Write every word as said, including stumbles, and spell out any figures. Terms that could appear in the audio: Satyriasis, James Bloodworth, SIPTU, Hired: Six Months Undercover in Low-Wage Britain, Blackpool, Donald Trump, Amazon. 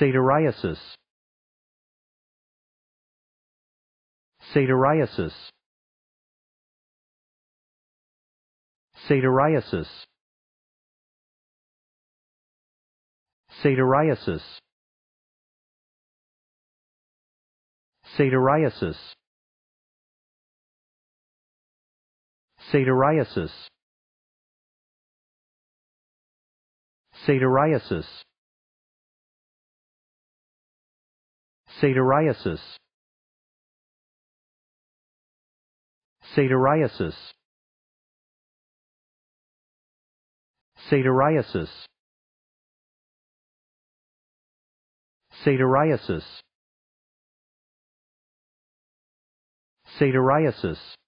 Satyriasis. Satyriasis. Satyriasis. Satyriasis. Satyriasis. Satyriasis. Satyriasis. Satyriasis. Satyriasis. Satyriasis. Satyriasis. Satyriasis.